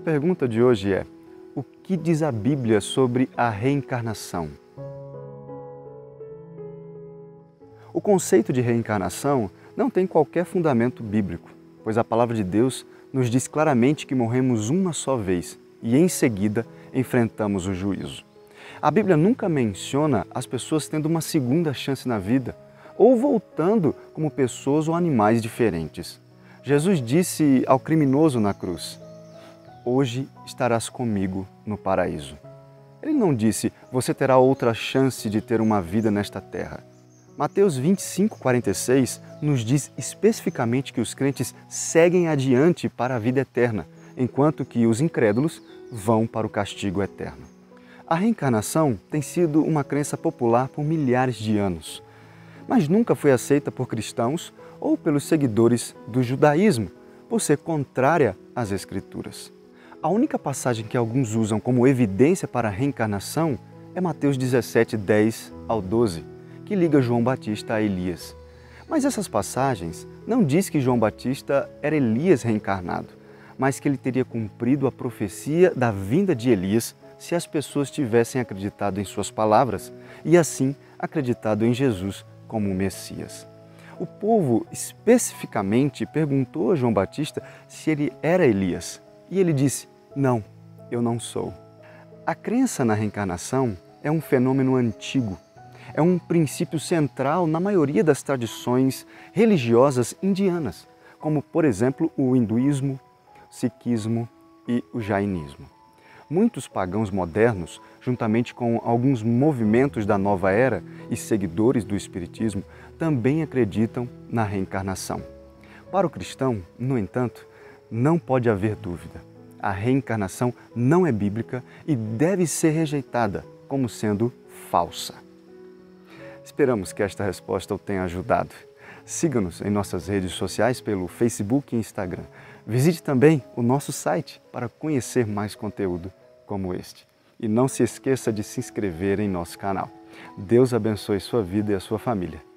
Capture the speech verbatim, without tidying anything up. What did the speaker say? A pergunta de hoje é: o que diz a Bíblia sobre a reencarnação? O conceito de reencarnação não tem qualquer fundamento bíblico, pois a palavra de Deus nos diz claramente que morremos uma só vez e, em seguida, enfrentamos o juízo. A Bíblia nunca menciona as pessoas tendo uma segunda chance na vida ou voltando como pessoas ou animais diferentes. Jesus disse ao criminoso na cruz: "Hoje estarás comigo no paraíso." Ele não disse: "Você terá outra chance de ter uma vida nesta terra." Mateus vinte e cinco, quarenta e seis nos diz especificamente que os crentes seguem adiante para a vida eterna, enquanto que os incrédulos vão para o castigo eterno. A reencarnação tem sido uma crença popular por milhares de anos, mas nunca foi aceita por cristãos ou pelos seguidores do judaísmo, por ser contrária às Escrituras. A única passagem que alguns usam como evidência para a reencarnação é Mateus dezessete, dez ao doze. Que liga João Batista a Elias. Mas essas passagens não diz que João Batista era Elias reencarnado, mas que ele teria cumprido a profecia da vinda de Elias se as pessoas tivessem acreditado em suas palavras e assim acreditado em Jesus como o Messias. O povo especificamente perguntou a João Batista se ele era Elias e ele disse: "Não, eu não sou." A crença na reencarnação é um fenômeno antigo. É um princípio central na maioria das tradições religiosas indianas, como, por exemplo, o hinduísmo, o sikhismo e o jainismo. Muitos pagãos modernos, juntamente com alguns movimentos da nova era e seguidores do espiritismo, também acreditam na reencarnação. Para o cristão, no entanto, não pode haver dúvida. A reencarnação não é bíblica e deve ser rejeitada como sendo falsa. Esperamos que esta resposta o tenha ajudado. Siga-nos em nossas redes sociais pelo Facebook e Instagram. Visite também o nosso site para conhecer mais conteúdo como este. E não se esqueça de se inscrever em nosso canal. Deus abençoe sua vida e a sua família.